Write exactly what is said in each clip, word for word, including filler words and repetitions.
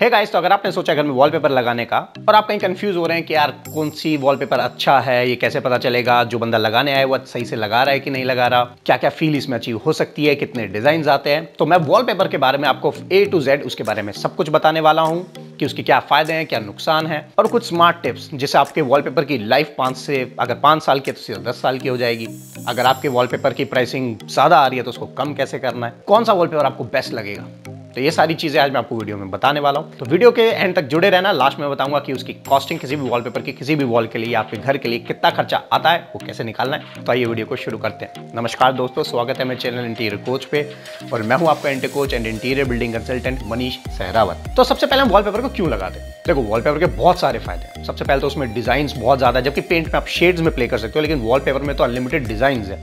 Hey guys, तो अगर आपने सोचा घर में वॉलपेपर लगाने का और आप कहीं कंफ्यूज हो रहे हैं कि यार कौन सी वॉलपेपर अच्छा है, ये कैसे पता चलेगा जो बंदा लगाने आया है वो सही से लगा रहा है कि नहीं लगा रहा, क्या क्या फील इसमें अचीव हो सकती है, कितने डिजाइन आते हैं, तो मैं वॉलपेपर के बारे में आपको ए टू जेड उसके बारे में सब कुछ बताने वाला हूँ कि उसके क्या फायदे हैं, क्या नुकसान है और कुछ स्मार्ट टिप्स जिससे आपके वॉलपेपर की लाइफ पाँच से अगर पाँच साल की तो दस साल की हो जाएगी। अगर आपके वॉलपेपर की प्राइसिंग ज़्यादा आ रही है तो उसको कम कैसे करना है, कौन सा वॉलपेपर आपको बेस्ट लगेगा, तो ये सारी चीज़ें आज मैं आपको वीडियो में बताने वाला हूँ। तो वीडियो के एंड तक जुड़े रहना, लास्ट में बताऊंगा कि उसकी कॉस्टिंग किसी भी वॉलपेपर की, किसी भी वॉल के लिए, आपके घर के लिए कितना खर्चा आता है, वो कैसे निकालना है। तो आइए वीडियो को शुरू करते हैं। नमस्कार दोस्तों, स्वागत है मेरे चैनल इंटीरियर कोच पे और मैं हूँ आपका interior coach and interior building consultant Manish Sehrawat. तो सबसे पहले हम वॉलपेपर को क्यों लगाते हैं? देखो, वॉलपेपर के बहुत सारे फायदे हैं। सबसे पहले तो उसमें डिजाइन बहुत ज़्यादा है, जबकि पेंट में आप शेड्स में प्ले कर सकते हो, लेकिन वॉलपेपर में तो अनलिमिटेड डिजाइन है।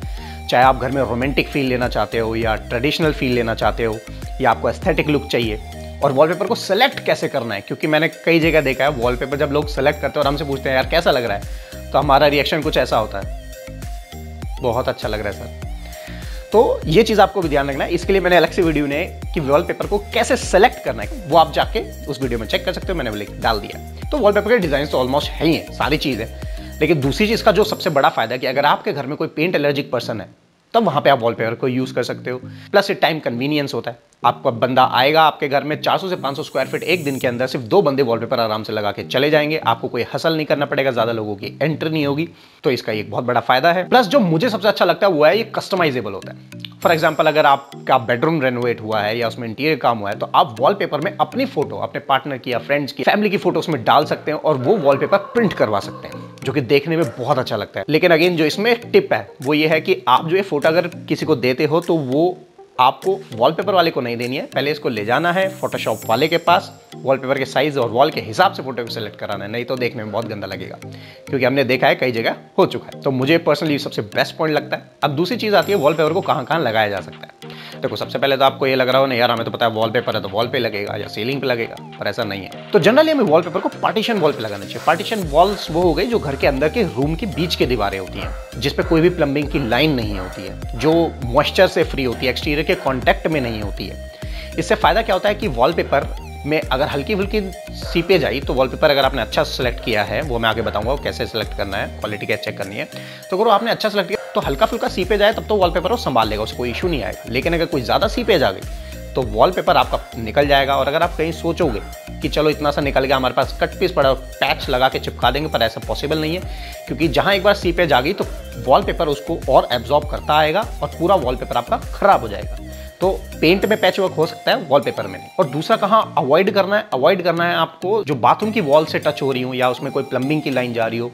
चाहे आप घर में रोमांटिक फील लेना चाहते हो या ट्रेडिशनल फील लेना चाहते हो या आपको एस्थेटिक लुक चाहिए। और वॉलपेपर को सेलेक्ट कैसे करना है, क्योंकि मैंने कई जगह देखा है वॉलपेपर जब लोग सेलेक्ट करते हैं और हमसे पूछते हैं यार कैसा लग रहा है, तो हमारा रिएक्शन कुछ ऐसा होता है, बहुत अच्छा लग रहा है सर। तो ये चीज़ आपको भी ध्यान रखना है। इसके लिए मैंने अलग से वीडियो ने कि वॉलपेपर को कैसे सेलेक्ट करना है, वो आप जाके उस वीडियो में चेक कर सकते हो, मैंने वो लिंक डाल दिया। तो वॉलपेपर के डिजाइन तो ऑलमोस्ट है ही है, सारी चीज़ है। लेकिन दूसरी चीज़ का जो सबसे बड़ा फायदा है कि अगर आपके घर में कोई पेंट एलर्जिक पर्सन है तब वहाँ पे आप वॉलपेपर को यूज़ कर सकते हो। प्लस ये टाइम कन्वीनियंस होता है, आपका बंदा आएगा आपके घर में, चार सौ से पाँच सौ स्क्वायर फीट एक दिन के अंदर सिर्फ दो बंदे वॉलपेपर आराम से लगा के चले जाएंगे, आपको कोई हसल नहीं करना पड़ेगा, ज़्यादा लोगों की एंट्री नहीं होगी। तो इसका एक बहुत बड़ा फायदा है। प्लस जो मुझे सबसे अच्छा लगता है वो है ये कस्टमाइजेबल होता है। फॉर एग्जाम्पल, अगर आपका बेडरूम रेनोवेट हुआ है या उसमें इंटीरियर काम हुआ है तो आप वॉलपेपर में अपनी फोटो, अपने पार्टनर की या फ्रेंड्स की, फैमिली की फोटो उसमें डाल सकते हैं और वो वॉलपेपर प्रिंट करवा सकते हैं, जो कि देखने में बहुत अच्छा लगता है। लेकिन अगेन जो इसमें टिप है वो ये है कि आप जो ये फोटो अगर किसी को देते हो तो वो आपको वॉलपेपर वाले को नहीं देनी है, पहले इसको ले जाना है फोटोशॉप वाले के पास, वॉलपेपर के साइज और वॉल के हिसाब से फोटो को सेलेक्ट कराना है, नहीं तो देखने में बहुत गंदा लगेगा, क्योंकि हमने देखा है कई जगह हो चुका है। तो मुझे पर्सनली सबसे बेस्ट पॉइंट लगता है। अब दूसरी चीज़ आती है वॉलपेपर को कहाँ कहाँ लगाया जा सकता है। देखो, सबसे पहले तो आपको ये लग रहा हो ना यार हमें तो पता है वॉलपेपर है तो वॉल पे लगेगा या सीलिंग पे लगेगा, पर ऐसा नहीं है। तो जनरली हमें वॉलपेपर को पार्टीशन वॉल पे लगाना चाहिए। पार्टीशन वॉल्स वो हो गई जो घर के अंदर के रूम के बीच की दीवारें होती हैं, जिसपे कोई भी प्लम्बिंग की लाइन नहीं होती है, जो मॉइस्चर से फ्री होती है, एक्सटीरियर के कॉन्टैक्ट में नहीं होती है। इससे फायदा क्या होता है कि वॉलपेपर में अगर हल्की हल्की सीपेज आई तो वॉलपेपर अगर आपने अच्छा सेलेक्ट किया है, वो मैं आगे बताऊंगा कैसे सेलेक्ट करना है, क्वालिटी कैसे चेक करनी है, तो अगर आपने अच्छा सेलेक्ट किया तो हल्का फुल्का सीपेज आए तब तो वॉलपेपर वो संभाल लेगा, उसको कोई इशू नहीं आएगा। लेकिन अगर कोई ज़्यादा सीपेज आ गई तो वॉलपेपर आपका निकल जाएगा। और अगर आप कहीं सोचोगे कि चलो इतना सा निकल गया, हमारे पास कट पीस पड़ा पैच लगा के चिपका देंगे, पर ऐसा पॉसिबल नहीं है, क्योंकि जहाँ एक बार सीपेज आ गई तो वॉलपेपर उसको और एब्जॉर्ब करता आएगा और पूरा वॉलपेपर आपका खराब हो जाएगा। तो पेंट में पैच वर्क हो सकता है, वॉलपेपर में नहीं। और दूसरा, कहाँ अवॉइड करना है, अवॉइड करना है आपको जो बाथरूम की वॉल से टच हो रही हो या उसमें कोई प्लम्बिंग की लाइन जा रही हो,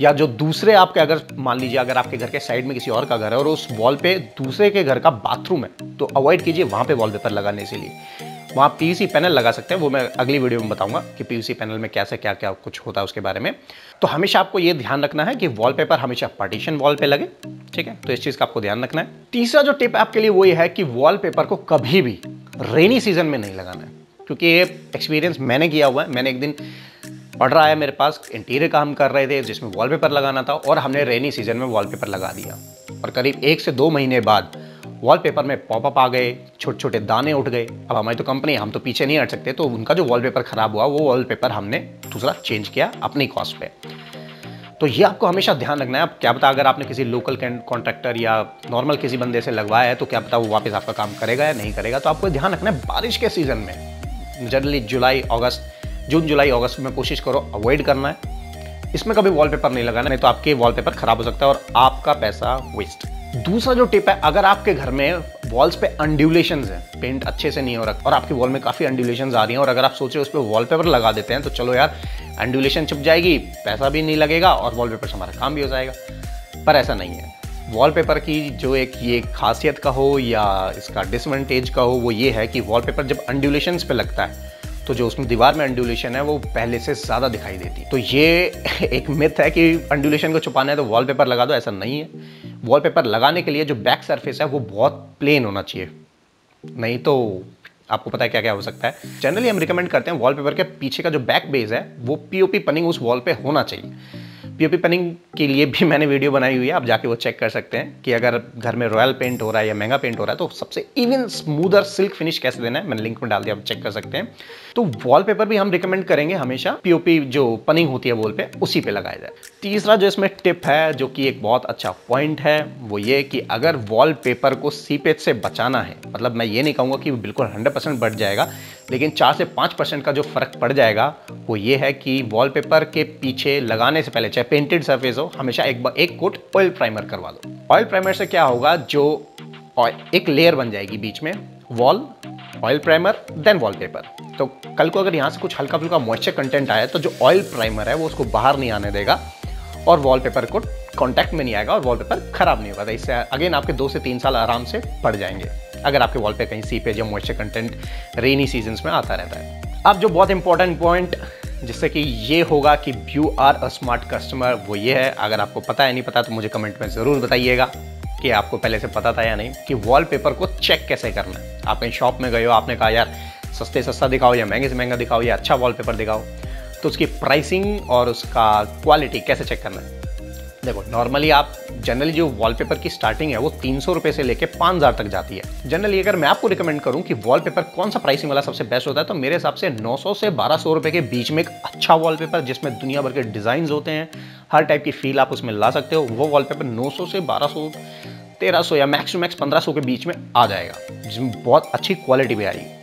या जो दूसरे आपके, अगर मान लीजिए अगर आपके घर के साइड में किसी और का घर है और उस वॉल पे दूसरे के घर का बाथरूम है तो अवॉइड कीजिए वहाँ पे वॉलपेपर लगाने के लिए। वहाँ पीवीसी पैनल लगा सकते हैं, वो मैं अगली वीडियो में बताऊंगा कि पीवीसी पैनल में कैसे क्या क्या कुछ होता है उसके बारे में। तो हमेशा आपको ये ध्यान रखना है कि वॉलपेपर हमेशा पार्टीशन वॉल पे लगे, ठीक है? तो इस चीज़ का आपको ध्यान रखना है। तीसरा जो टिप आपके लिए वो ये है कि वॉलपेपर को कभी भी रेनी सीजन में नहीं लगाना है, क्योंकि ये एक्सपीरियंस मैंने किया हुआ है। मैंने एक दिन ऑर्डर आया मेरे पास, इंटीरियर का हम कर रहे थे जिसमें वॉलपेपर लगाना था, और हमने रेनी सीजन में वॉलपेपर लगा दिया और करीब एक से दो महीने बाद वॉलपेपर में पॉपअप आ गए, छोटे छोटे दाने उठ गए। अब हमारी तो कंपनी, हम तो पीछे नहीं हट सकते, तो उनका जो वॉलपेपर खराब हुआ वो वॉलपेपर हमने दूसरा चेंज किया अपनी कॉस्ट पे। तो ये आपको हमेशा ध्यान रखना है। आप क्या पता अगर आपने किसी लोकल कॉन्ट्रैक्टर या नॉर्मल किसी बंदे से लगवाया है तो क्या पता वो वापस आपका काम करेगा या नहीं करेगा। तो आपको ध्यान रखना है बारिश के सीज़न में, जनरली जुलाई अगस्त, जून जुलाई अगस्त में कोशिश करो अवॉइड करना है, इसमें कभी वॉलपेपर नहीं लगाना, नहीं तो आपके वॉलपेपर खराब हो सकता है और आपका पैसा वेस्ट। दूसरा जो टिप है, अगर आपके घर में वॉल्स पे अंड्यूलेशंस हैं, पेंट अच्छे से नहीं हो रहा और आपकी वॉल में काफ़ी अंड्यूलेशंस आ रही हैं, और अगर आप सोच रहे हो उस पर वॉलपेपर लगा देते हैं तो चलो यार अंड्यूलेशन छिप जाएगी, पैसा भी नहीं लगेगा और वॉलपेपर से हमारा काम भी हो जाएगा, पर ऐसा नहीं है। वॉलपेपर की जो एक ये खासियत का हो या इसका डिसएडवांटेज का हो वो ये है कि वॉलपेपर जब अंड्यूलेशंस पे लगता है तो जो उसमें दीवार में अंडुलेशन है वो पहले से ज़्यादा दिखाई देती है। तो ये एक मिथ है कि अंडुलेशन को छुपाना है तो वॉलपेपर लगा दो, ऐसा नहीं है। वॉलपेपर लगाने के लिए जो बैक सरफेस है वो बहुत प्लेन होना चाहिए, नहीं तो आपको पता है क्या क्या हो सकता है। जनरली हम रिकमेंड करते हैं वॉलपेपर के पीछे का जो बैक बेस है वो पीओपी पनिंग उस वॉल पे होना चाहिए। पीओपी पनिंग के लिए भी मैंने वीडियो बनाई हुई है, आप जाके वो चेक कर सकते हैं कि अगर घर में रॉयल पेंट हो रहा है या महंगा पेंट हो रहा है तो सबसे इवन स्मूदर सिल्क फिनिश कैसे देना है, मैंने लिंक में डाल दिया, आप चेक कर सकते हैं। तो वॉलपेपर भी हम रिकमेंड करेंगे हमेशा पीओपी जो पनिंग होती है वॉल पे उसी पे लगाया जाए। तीसरा जो इसमें टिप है जो कि एक बहुत अच्छा पॉइंट है वो ये कि अगर वॉलपेपर को सीपेज से बचाना है, मतलब मैं ये नहीं कहूँगा कि बिल्कुल हंड्रेड परसेंट बच जाएगा, लेकिन चार से पाँच परसेंट का जो फर्क पड़ जाएगा वो ये है कि वॉलपेपर के पीछे लगाने से पहले, चाहे पेंटेड सरफेस हो, हमेशा एक एक कोट ऑयल प्राइमर करवा दो। ऑयल प्राइमर से क्या होगा, जो एक लेयर बन जाएगी बीच में, wall, oil primer, then wallpaper. तो कल को अगर यहाँ से कुछ हल्का फुल्का मॉइस्चर कंटेंट आया तो जो ऑयल प्राइमर है वो उसको बाहर नहीं आने देगा और वॉलपेपर को कॉन्टैक्ट में नहीं आएगा और वॉलपेपर खराब नहीं होगा। इससे अगेन आपके दो से तीन साल आराम से पड़ जाएंगे अगर आपके वॉल पे कहीं सीपेज या मॉइस्चर कंटेंट रेनी सीजन्स में आता रहता है। अब जो बहुत इंपॉर्टेंट पॉइंट जिससे कि ये होगा कि you are a smart customer, वो ये है, अगर आपको पता है नहीं पता तो मुझे कमेंट में ज़रूर बताइएगा कि आपको पहले से पता था या नहीं कि वॉलपेपर को चेक कैसे करना है। आप कहीं शॉप में गए हो, आपने कहा यार सस्ते सस्ता दिखाओ या महंगे से महंगा दिखाओ या अच्छा वॉलपेपर दिखाओ, तो उसकी प्राइसिंग और उसका क्वालिटी कैसे चेक करना है। देखो, नॉर्मली आप जनरली जो वॉलपेपर की स्टार्टिंग है वो तीन सौ रुपये से लेकर पाँच हज़ार तक जाती है। जनरली अगर मैं आपको रिकमेंड करूं कि वॉलपेपर कौन सा प्राइसिंग वाला सबसे बेस्ट होता है, तो मेरे हिसाब से नौ सौ से बारह सौ रुपये के बीच में एक अच्छा वॉलपेपर जिसमें दुनिया भर के डिज़ाइन होते हैं, हर टाइप की फील आप उसमें ला सकते हो, वो वॉलपेपर नौ सौ से बारह सौ तेरह सौ या मैक्स टू मैक्स पंद्रह सौ के बीच में आ जाएगा, जिसमें बहुत अच्छी क्वालिटी भी आ रही है।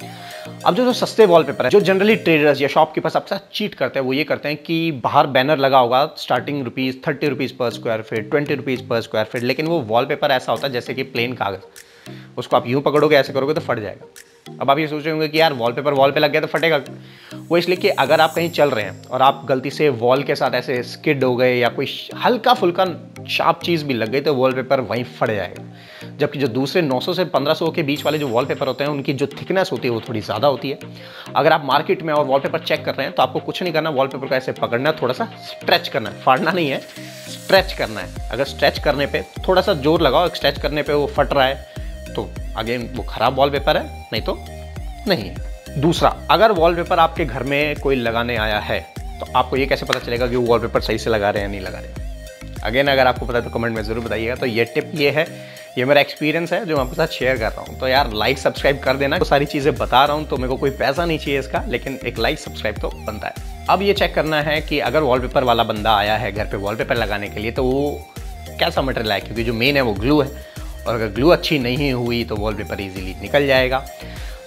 अब जो जो सस्ते वॉलपेपर है जो जनरली ट्रेडर्स या शॉपकीपर्स आपके साथ चीट करते हैं वो ये करते हैं कि बाहर बैनर लगा होगा starting rupees thirty rupees per square feet, twenty rupees per square feet, लेकिन वो वॉलपेपर ऐसा होता है जैसे कि प्लेन कागज़, उसको आप यूँ पकड़ोगे ऐसे करोगे तो फट जाएगा। अब आप ये सोच रहे होंगे कि यार वॉलपेपर वॉल पे लग गया तो फटेगा, वो इसलिए कि अगर आप कहीं चल रहे हैं और आप गलती से वॉल के साथ ऐसे स्किड हो गए या कोई हल्का फुल्का शार्प चीज़ भी लग गई तो वॉलपेपर वहीं फट जाएगा। जबकि जो दूसरे नौ सौ से पंद्रह सौ के बीच वाले जो वॉलपेपर होते हैं उनकी जो थिकनेस होती है वो थोड़ी ज़्यादा होती है। अगर आप मार्केट में और वॉलपेपर चेक कर रहे हैं तो आपको कुछ नहीं करना, वॉलपेपर को ऐसे पकड़ना, थोड़ा सा स्ट्रेच करना है, फाड़ना नहीं है, स्ट्रेच करना है। अगर स्ट्रेच करने पर थोड़ा सा जोर लगाओ, स्ट्रेच करने पर वो फट रहा है तो अगेन वो ख़राब वॉलपेपर है, नहीं तो नहीं है। दूसरा, अगर वॉलपेपर आपके घर में कोई लगाने आया है तो आपको ये कैसे पता चलेगा कि वो वॉलपेपर सही से लगा रहे हैं या नहीं लगा रहे। अगेन अगर आपको पता है तो कमेंट में ज़रूर बताइएगा। तो ये टिप ये है, ये मेरा एक्सपीरियंस है जो मैं आपके साथ शेयर कर रहा हूँ। तो यार लाइक सब्सक्राइब कर देना, तो सारी चीज़ें बता रहा हूँ तो मेरे को कोई पैसा नहीं चाहिए इसका, लेकिन एक लाइक सब्सक्राइब तो बनता है। अब ये चेक करना है कि अगर वॉलपेपर वाला बंदा आया है घर पर वॉलपेपर लगाने के लिए तो वो कैसा मटेरियल है, क्योंकि जो मेन है वो ग्लू है और अगर ग्लू अच्छी नहीं हुई तो वॉलपेपर ईजिली निकल जाएगा।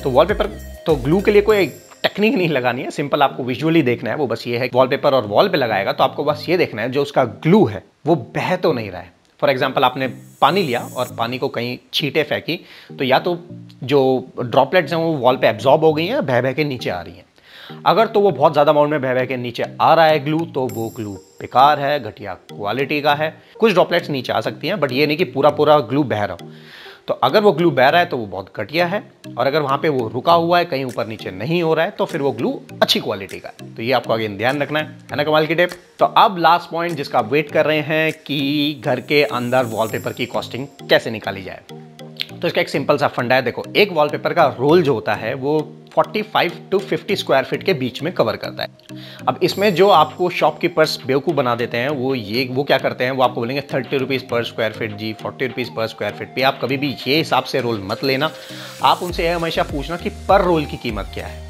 तो वॉलपेपर तो ग्लू के लिए कोई टेक्निक नहीं लगानी है, सिंपल आपको विजुअली देखना है। वो बस ये है वॉलपेपर और वॉल पे लगाएगा तो आपको बस ये देखना है जो उसका ग्लू है वो बह तो नहीं रहा है। फॉर एग्जांपल आपने पानी लिया और पानी को कहीं छींटे फेंकी तो या तो जो ड्रॉपलेट्स हैं वो वॉल पे एब्जॉर्ब हो गई हैं, बह बह के नीचे आ रही हैं। अगर तो वो बहुत ज़्यादा अमाउंट में बह बह के नीचे आ रहा है ग्लू तो वो ग्लू बेकार है, घटिया क्वालिटी का है। कुछ ड्रॉपलेट्स नीचे आ सकती हैं बट ये नहीं कि पूरा पूरा ग्लू बह रहा हो। तो अगर वो ग्लू बह रहा है तो वो बहुत घटिया है, और अगर वहाँ पे वो रुका हुआ है कहीं ऊपर नीचे नहीं हो रहा है तो फिर वो ग्लू अच्छी क्वालिटी का है। तो ये आपको आगे ध्यान रखना है, है ना कमाल की टिप। तो अब लास्ट पॉइंट जिसका आप वेट कर रहे हैं कि घर के अंदर वॉलपेपर की कॉस्टिंग कैसे निकाली जाए, तो इसका एक सिंपल सा फंडा है। देखो, एक वॉलपेपर का रोल जो होता है वो पैंतालीस टू पचास स्क्वायर फीट के बीच में कवर करता है। अब इसमें जो आपको शॉपकीपर्स बेवकूफ़ बना देते हैं वो ये वो क्या करते हैं, वो आपको बोलेंगे thirty rupees per square feet जी, forty rupees per square feet पे। आप कभी भी ये हिसाब से रोल मत लेना, आप उनसे यह हमेशा पूछना कि पर रोल की कीमत क्या है,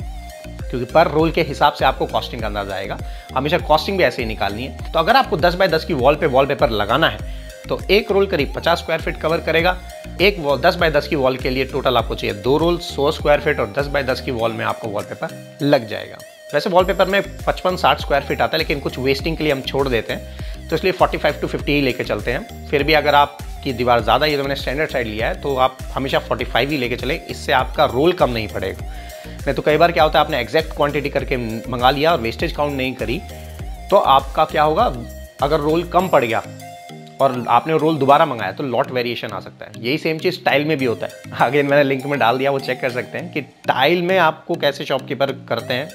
क्योंकि पर रोल के हिसाब से आपको कॉस्टिंग का अंदाजा आएगा। हमेशा कॉस्टिंग भी ऐसे ही निकालनी है। तो अगर आपको दस बाय दस की वॉल पे वॉलपेपर लगाना है तो एक रोल करीब पचास स्क्वायर फीट कवर करेगा। एक वॉल दस बाय दस की वॉल के लिए टोटल आपको चाहिए दो रोल सौ स्क्वायर फीट, और दस बाय दस की वॉल में आपको वॉलपेपर लग जाएगा। वैसे वॉलपेपर में पचपन साठ स्क्वायर फीट आता है लेकिन कुछ वेस्टिंग के लिए हम छोड़ देते हैं, तो इसलिए पैंतालीस टू पचास ही लेके चलते हैं। फिर भी अगर आपकी दीवार ज़्यादा, ये तो मैंने स्टैंडर्ड साइड लिया है, तो आप हमेशा पैंतालीस ही लेके चले, इससे आपका रोल कम नहीं पड़ेगा। नहीं तो कई बार क्या होता है, आपने एग्जैक्ट क्वांटिटी करके मंगा लिया और वेस्टेज काउंट नहीं करी तो आपका क्या होगा, अगर रोल कम पड़ गया और आपने रोल दोबारा मंगाया तो लॉट वेरिएशन आ सकता है। यही सेम चीज़ टाइल में भी होता है। अगेन मैंने लिंक में डाल दिया, वो चेक कर सकते हैं कि टाइल में आपको कैसे शॉपकीपर करते हैं,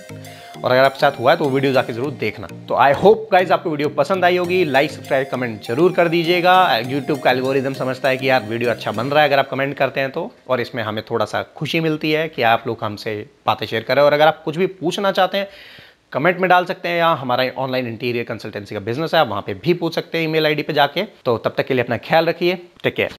और अगर आपके साथ हुआ है तो वो वीडियो जाके जरूर देखना। तो आई होप गाइज आपको वीडियो पसंद आई होगी, लाइक सब्सक्राइब कमेंट जरूर कर दीजिएगा। यूट्यूब का एल्गोरिदम समझता है कि यार वीडियो अच्छा बन रहा है अगर आप कमेंट करते हैं तो, और इसमें हमें थोड़ा सा खुशी मिलती है कि आप लोग हमसे बातें शेयर करें। और अगर आप कुछ भी पूछना चाहते हैं कमेंट में डाल सकते हैं, या हमारा ऑनलाइन इंटीरियर कंसल्टेंसी का बिजनेस है, आप वहाँ पे भी पूछ सकते हैं ईमेल आईडी पे जाके। तो तब तक के लिए अपना ख्याल रखिए, टेक केयर।